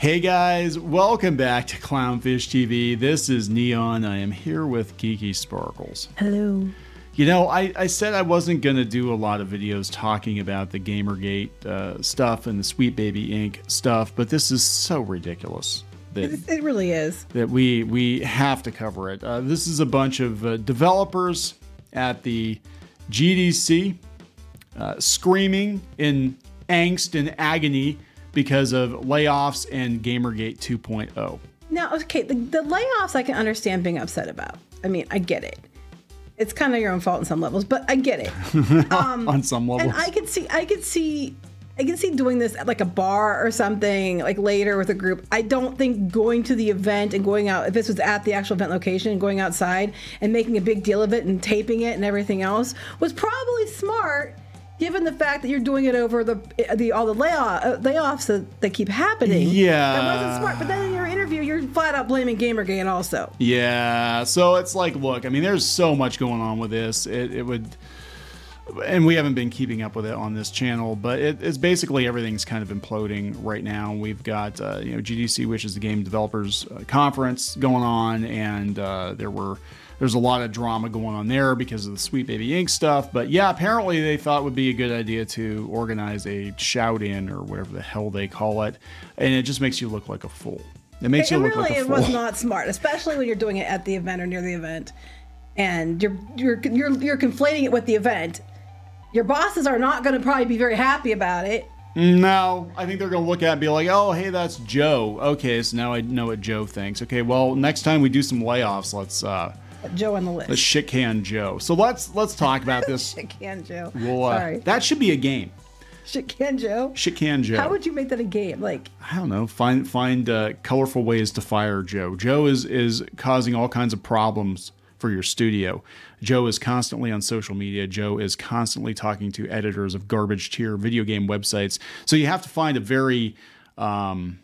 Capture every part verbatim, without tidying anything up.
Hey guys, welcome back to Clownfish T V. This is Neon. I am here with Geeky Sparkles. Hello. You know, I, I said I wasn't going to do a lot of videos talking about the Gamergate uh, stuff and the Sweet Baby Incorporated stuff, but this is so ridiculous. That, it really is. That we, we have to cover it. Uh, this is a bunch of uh, developers at the G D C uh, screaming in angst and agony because of layoffs and Gamergate two point oh. Now, okay, the, the layoffs I can understand being upset about. I mean, I get it. It's kind of your own fault on some levels, but I get it. Um, on some levels. And I could see, I could see, I could see doing this at like a bar or something, like later with a group. I don't think going to the event and going out, if this was at the actual event location, and going outside and making a big deal of it and taping it and everything else was probably smart, given the fact that you're doing it over the the all the layoff, uh, layoffs that, that keep happening. Yeah. That wasn't smart. But then in your interview, you're flat out blaming Gamergate also. Yeah. So it's like, look, I mean, there's so much going on with this. It, it would, and we haven't been keeping up with it on this channel, but it, it's basically everything's kind of imploding right now. We've got, uh, you know, G D C, which is the Game Developers uh, Conference, going on, and uh, there were... There's a lot of drama going on there because of the Sweet Baby Incorporated stuff. But yeah, apparently they thought it would be a good idea to organize a shout-in or whatever the hell they call it. And it just makes you look like a fool. It makes it, you look really, like a fool. It was not smart, especially when you're doing it at the event or near the event. And you're, you're, you're, you're conflating it with the event. Your bosses are not going to probably be very happy about it. No, I think they're going to look at it and be like, oh, hey, that's Joe. Okay, so now I know what Joe thinks. Okay, well, next time we do some layoffs, let's... Uh, Joe on the list. The shit can Joe. So let's let's talk about this. Shit can Joe. We'll, uh, Sorry. That should be a game. Shit can Joe. Shit can Joe. How would you make that a game? Like, I don't know. Find find uh, colorful ways to fire Joe. Joe is is causing all kinds of problems for your studio. Joe is constantly on social media. Joe is constantly talking to editors of garbage tier video game websites. So you have to find a very um,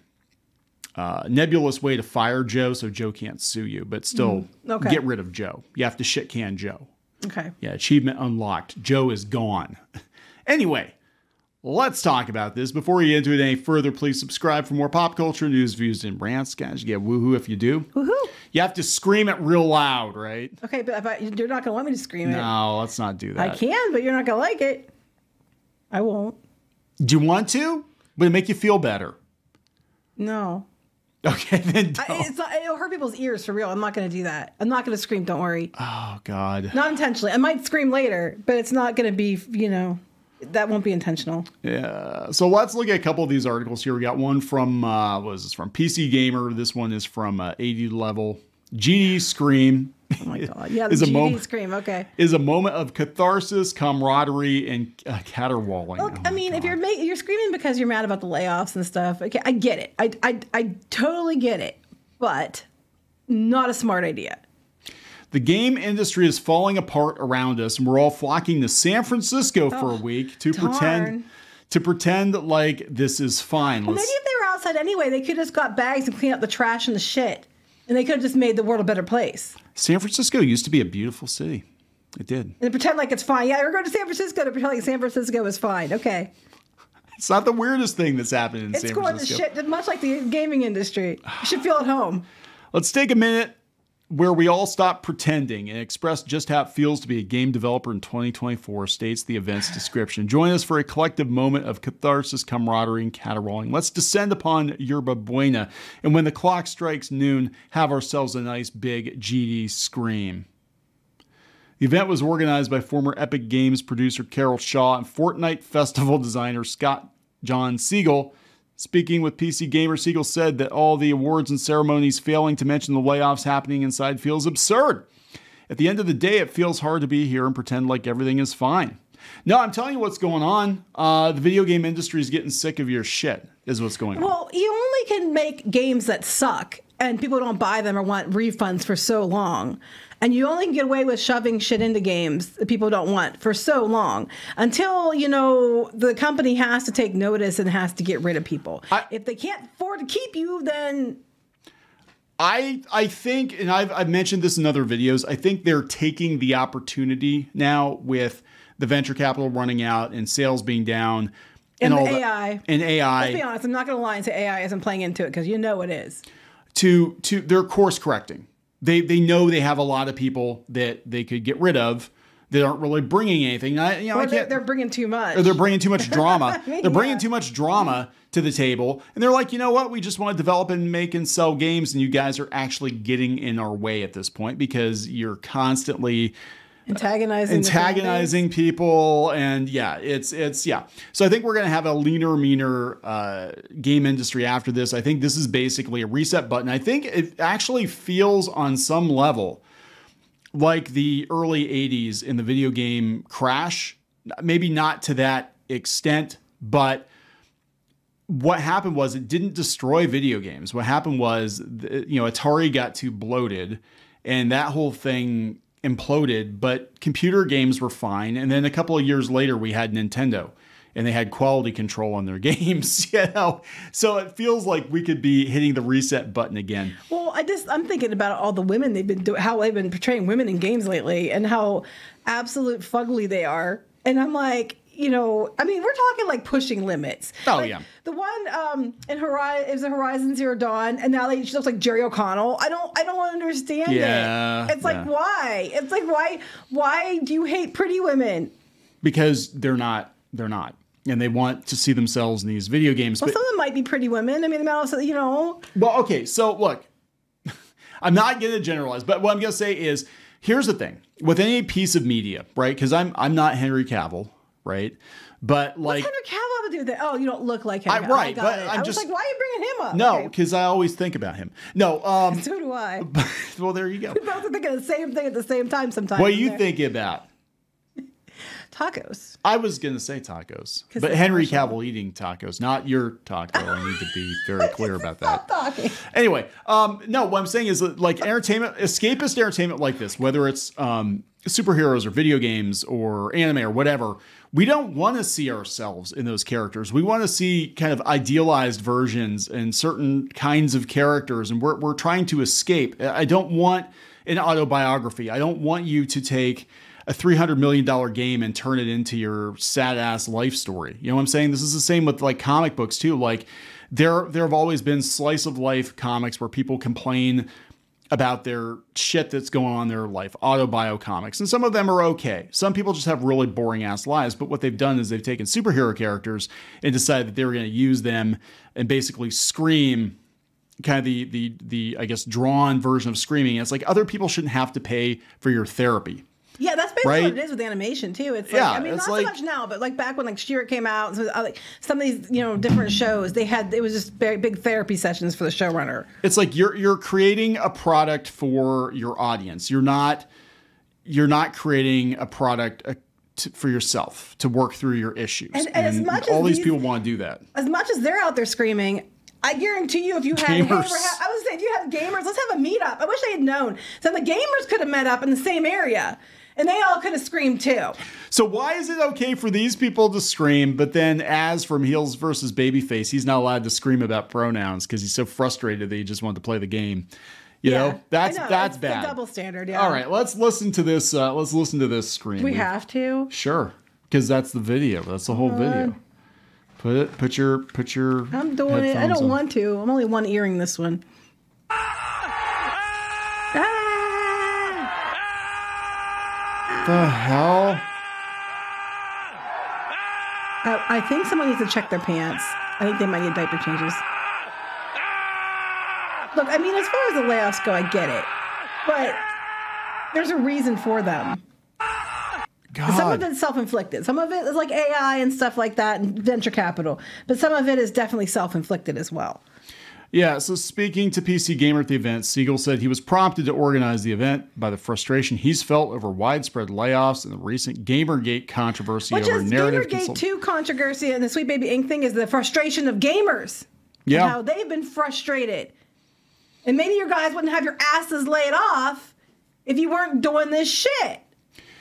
Uh, nebulous way to fire Joe so Joe can't sue you, but still mm, okay. get rid of Joe. You have to shit can Joe. Okay. Yeah, achievement unlocked. Joe is gone. Anyway, let's talk about this. Before we get into it any further, please subscribe for more pop culture news, views, and rants. Guys, you get woohoo if you do. Woohoo. You have to scream it real loud, right? Okay, but if I, you're not going to want me to scream no, it. No, let's not do that. I can, but you're not going to like it. I won't. Do you want to? Would it make you feel better? No. Okay, then don't. I, it's not, it'll hurt people's ears for real. I'm not going to do that. I'm not going to scream. Don't worry. Oh, God. Not intentionally. I might scream later, but it's not going to be, you know, that won't be intentional. Yeah. So let's look at a couple of these articles here. We got one from, uh, what is this from? P C Gamer. This one is from uh, eighty Level. GDScream. Oh, my God. Yeah, the GDScream. Okay. Is a moment of catharsis, camaraderie, and uh, caterwauling. Look, oh I mean, God. if you're ma you're screaming because you're mad about the layoffs and stuff, okay, I get it. I, I, I totally get it, but not a smart idea. The game industry is falling apart around us, and we're all flocking to San Francisco oh, for a week to darn. pretend... To pretend like this is fine. Well, maybe if they were outside anyway, they could have just got bags and cleaned up the trash and the shit. And they could have just made the world a better place. San Francisco used to be a beautiful city. It did. And pretend like it's fine. Yeah, we're going to San Francisco to pretend like San Francisco is fine. Okay. It's not the weirdest thing that's happened in San Francisco. It's going to shit, much like the gaming industry. You should feel at home. Let's take a minute where we all stop pretending and express just how it feels to be a game developer in twenty twenty-four, states the event's description. Join us for a collective moment of catharsis, camaraderie, and caterwauling. Let's descend upon Yerba Buena, and when the clock strikes noon, have ourselves a nice big GDScream. The event was organized by former Epic Games producer Carol Shaw and Fortnite Festival designer Scott John Siegel. Speaking with P C Gamer, Siegel said that all the awards and ceremonies failing to mention the layoffs happening inside feels absurd. At the end of the day, it feels hard to be here and pretend like everything is fine. No, I'm telling you what's going on. Uh, the video game industry is getting sick of your shit is what's going on. Well, you only can make games that suck and people don't buy them or want refunds for so long. And you only can get away with shoving shit into games that people don't want for so long until, you know, the company has to take notice and has to get rid of people. I, if they can't afford to keep you, then... I I think, and I've, I've mentioned this in other videos, I think they're taking the opportunity now with the venture capital running out and sales being down and, and all the A I. And A I. Let's be honest. I'm not going to lie and say A I isn't playing into it, because you know it is. To to they're course correcting. They they know they have a lot of people that they could get rid of that aren't really bringing anything. I, you know, I can't, they're bringing too much. Or they're bringing too much drama. I mean, they're bringing yeah. too much drama to the table. And they're like, you know what? We just want to develop and make and sell games. And you guys are actually getting in our way at this point, because you're constantly antagonizing, antagonizing people. And yeah, it's, it's, yeah. So I think we're going to have a leaner, meaner uh, game industry after this. I think this is basically a reset button. I think it actually feels on some level like the early eighties in the video game crash, maybe not to that extent, but what happened was it didn't destroy video games. What happened was, you know, Atari got too bloated and that whole thing imploded, but computer games were fine. And then a couple of years later, we had Nintendo and they had quality control on their games, you know? So it feels like we could be hitting the reset button again. Well, I just, I'm thinking about all the women they've been doing, how they've been portraying women in games lately and how absolute fugly they are. And I'm like, you know, I mean, we're talking like pushing limits. Oh, like, yeah. The one um, in Horizon, it was a Horizon Zero Dawn, and now they, she looks like Jerry O'Connell. I don't, I don't understand yeah, it. It's yeah. like, why? It's like, why, why do you hate pretty women? Because they're not, they're not. And they want to see themselves in these video games. Well, but some of them might be pretty women. I mean, also, you know. Well, okay. So look, I'm not going to generalize, but what I'm going to say is, here's the thing with any piece of media, right? Because I'm, I'm not Henry Cavill, right? But like, what's Henry Cavill do that? Oh, you don't look like Henry Cavill. I, right. I got but it. I'm I was just like, why are you bringing him up? No, because okay. I always think about him. No. Um, so do I. But, well, there you go. We're both thinking the same thing at the same time sometimes. What are you there. thinking about? Tacos. I was going to say tacos, but Henry Cavill out. eating tacos, not your taco. I need to be very clear about that. Talking. Anyway, um, no, what I'm saying is like entertainment, escapist entertainment like this, whether it's um, superheroes or video games or anime or whatever, we don't want to see ourselves in those characters. We want to see kind of idealized versions and certain kinds of characters. And we're, we're trying to escape. I don't want an autobiography. I don't want you to take a three hundred million dollar game and turn it into your sad ass life story. You know what I'm saying? This is the same with like comic books too. Like there, there have always been slice of life comics where people complain about their shit that's going on in their life, autobio comics. And some of them are okay. Some people just have really boring ass lives, but what they've done is they've taken superhero characters and decided that they were going to use them and basically scream kind of the, the, the, I guess, drawn version of screaming. And it's like other people shouldn't have to pay for your therapy. Yeah, that's basically right? what it is with animation too. It's like, yeah, I mean, not like, so much now, but like back when like Stewart came out, so, like some of these, you know, different shows, they had, it was just very big therapy sessions for the showrunner. It's like you're you're creating a product for your audience. You're not you're not creating a product a, to, for yourself to work through your issues. And, and, and as much all as these, these people want to do that, as much as they're out there screaming. I guarantee you, if you had, gamers. Ever had I was saying, if you have gamers, let's have a meetup. I wish I had known. So the gamers could have met up in the same area. And they all could have screamed too. So why is it okay for these people to scream, but then Az from Heels versus Babyface, he's not allowed to scream about pronouns because he's so frustrated that he just wanted to play the game. You yeah, know, that's know. that's it's bad. A double standard. Yeah. All right, let's listen to this. Uh, let's listen to this scream. We, we have to. Sure, because that's the video. That's the whole uh, video. Put it. Put your. Put your. I'm doing it. I don't on. want to. I'm only one earing this one. The hell? Uh, I think someone needs to check their pants. I think they might need diaper changes. Look, I mean, as far as the layoffs go, I get it, but there's a reason for them. God. Some of it's self-inflicted. Some of it is like A I and stuff like that and venture capital, but some of it is definitely self-inflicted as well. Yeah, so speaking to P C Gamer at the event, Siegel said he was prompted to organize the event by the frustration he's felt over widespread layoffs and the recent Gamergate controversy. Which over is narrative Gamergate two controversy and the Sweet Baby Incorporated thing is the frustration of gamers. Yeah. And how they've been frustrated. And maybe you guys wouldn't have your asses laid off if you weren't doing this shit.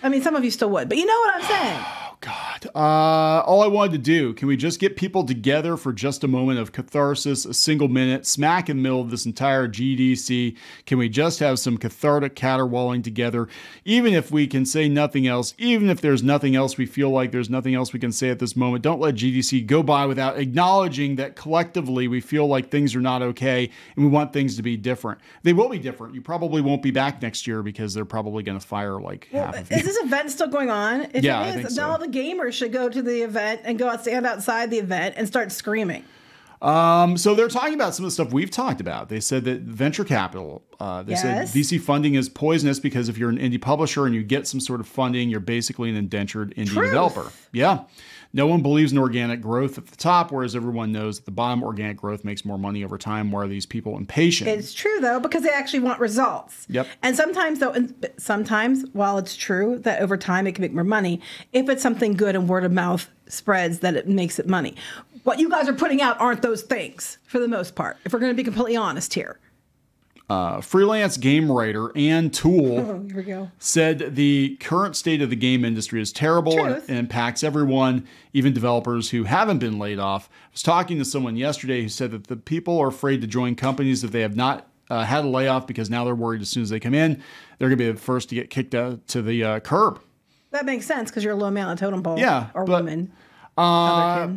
I mean, some of you still would, but you know what I'm saying. Oh, God. Uh, all I wanted to do, can we just get people together for just a moment of catharsis, a single minute, smack in the middle of this entire G D C? Can we just have some cathartic caterwauling together? Even if we can say nothing else, even if there's nothing else, we feel like there's nothing else we can say at this moment, don't let G D C go by without acknowledging that collectively we feel like things are not okay and we want things to be different. They will be different. You probably won't be back next year because they're probably going to fire like well, half of you. Is this event still going on? If yeah, it is, I think so. All the gamers should go to the event and go out, stand outside the event and start screaming. Um, so they're talking about some of the stuff we've talked about. They said that venture capital, uh, they yes. said V C funding is poisonous because if you're an indie publisher and you get some sort of funding, you're basically an indentured indie Truth. developer. Yeah. No one believes in organic growth at the top, whereas everyone knows at the bottom, organic growth makes more money over time. Why are these people impatient? It's true though, because they actually want results. Yep. And sometimes though, and sometimes while it's true that over time it can make more money, if it's something good and word of mouth spreads, that it makes it money. What you guys are putting out aren't those things, for the most part, if we're going to be completely honest here. Uh, freelance game writer Ann Toole oh, here we go. said the current state of the game industry is terrible and, and impacts everyone, even developers who haven't been laid off. I was talking to someone yesterday who said that the people are afraid to join companies if they have not uh, had a layoff because now they're worried as soon as they come in, they're going to be the first to get kicked out to the uh, curb. That makes sense because you're a low male in a totem pole yeah, or but, woman. Uh,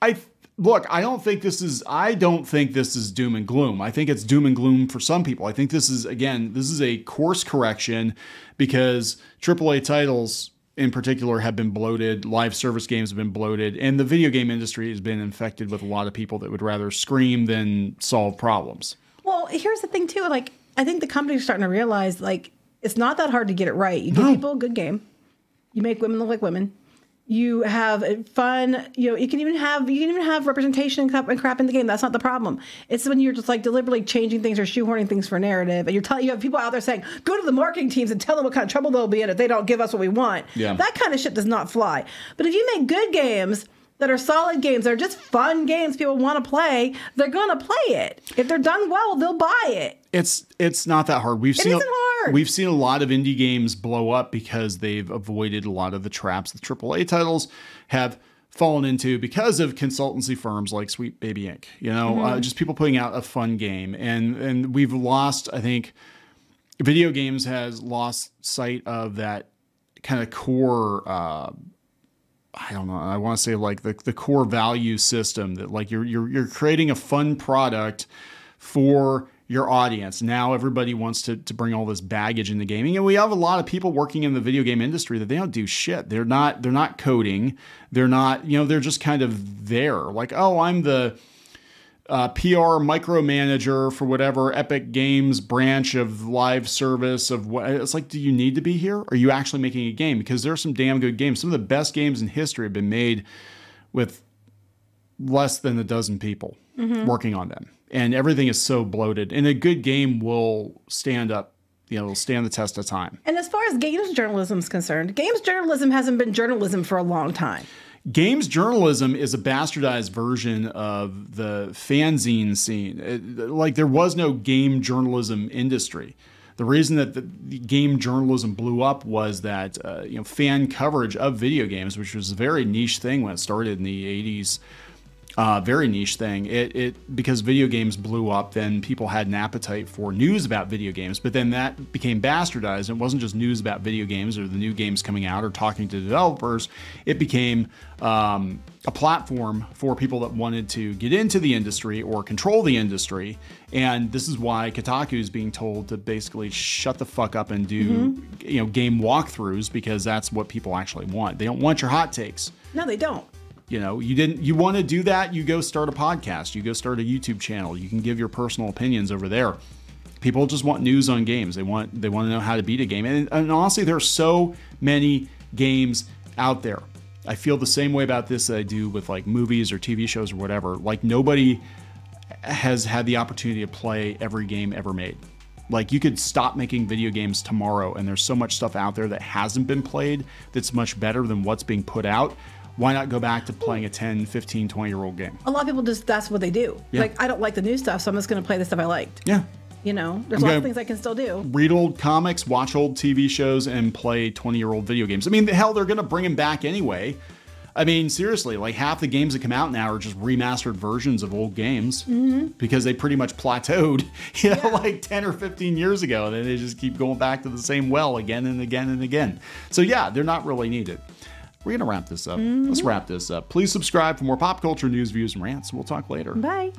I look, I don't think this is, I don't think this is doom and gloom. I think it's doom and gloom for some people. I think this is, again, this is a course correction because triple A titles in particular have been bloated. Live service games have been bloated and the video game industry has been infected with a lot of people that would rather scream than solve problems. Well, here's the thing too. Like, I think the company's starting to realize like, it's not that hard to get it right. You give no. people a good game. You make women look like women. You have fun, you know, you can even have, you can even have representation and crap in the game. That's not the problem. It's when you're just like deliberately changing things or shoehorning things for narrative. And you're telling, you have people out there saying, go to the marketing teams and tell them what kind of trouble they'll be in if they don't give us what we want. Yeah. That kind of shit does not fly. But if you make good games that are solid games, that are just fun games people want to play, they're going to play it. If they're done well, they'll buy it. It's, it's not that hard. We've it seen, isn't hard. We've seen a lot of indie games blow up because they've avoided a lot of the traps that triple A titles have fallen into because of consultancy firms like Sweet Baby Incorporated. You know, mm-hmm. uh, just people putting out a fun game. And, and we've lost, I think video games has lost sight of that kind of core, uh, I don't know. I want to say like the, the core value system that like you're, you're, you're creating a fun product for your audience. Now everybody wants to, to bring all this baggage into gaming. And we have a lot of people working in the video game industry that they don't do shit. They're not, they're not coding. They're not, you know, they're just kind of there like, oh, I'm the uh, P R micromanager for whatever Epic Games branch of live service of what it's like, do you need to be here? Are you actually making a game? Because there are some damn good games. Some of the best games in history have been made with less than a dozen people mm-hmm. working on them. And everything is so bloated. And a good game will stand up, you know, will stand the test of time. And as far as games journalism is concerned, games journalism hasn't been journalism for a long time. Games journalism is a bastardized version of the fanzine scene. It, like there was no game journalism industry. The reason that the game journalism blew up was that uh, you know, fan coverage of video games, which was a very niche thing when it started in the eighties. Uh, very niche thing. It, it because video games blew up, then people had an appetite for news about video games, but then that became bastardized. It wasn't just news about video games or the new games coming out or talking to developers. It became um, a platform for people that wanted to get into the industry or control the industry. And this is why Kotaku is being told to basically shut the fuck up and do mm-hmm. you know, game walkthroughs, because that's what people actually want. They don't want your hot takes. No, they don't. You know, you didn't, you want to do that. You go start a podcast, you go start a YouTube channel. You can give your personal opinions over there. People just want news on games. They want, they want to know how to beat a game. And, and honestly, there are so many games out there. I feel the same way about this that I do with like movies or T V shows or whatever. Like nobody has had the opportunity to play every game ever made. Like you could stop making video games tomorrow. And there's so much stuff out there that hasn't been played. That's much better than what's being put out. Why not go back to playing a ten, fifteen, twenty year old game? A lot of people just, that's what they do. Yeah. Like, I don't like the new stuff, so I'm just going to play the stuff I liked. Yeah. You know, there's a lot of things I can still do. Read old comics, watch old T V shows, and play twenty year old video games. I mean, the hell, they're going to bring them back anyway. I mean, seriously, like half the games that come out now are just remastered versions of old games mm-hmm. because they pretty much plateaued, you know, yeah. like ten or fifteen years ago. And then they just keep going back to the same well again and again and again. So yeah, they're not really needed. We're going to wrap this up. Mm-hmm. Let's wrap this up. Please subscribe for more pop culture news, views, and rants. We'll talk later. Bye.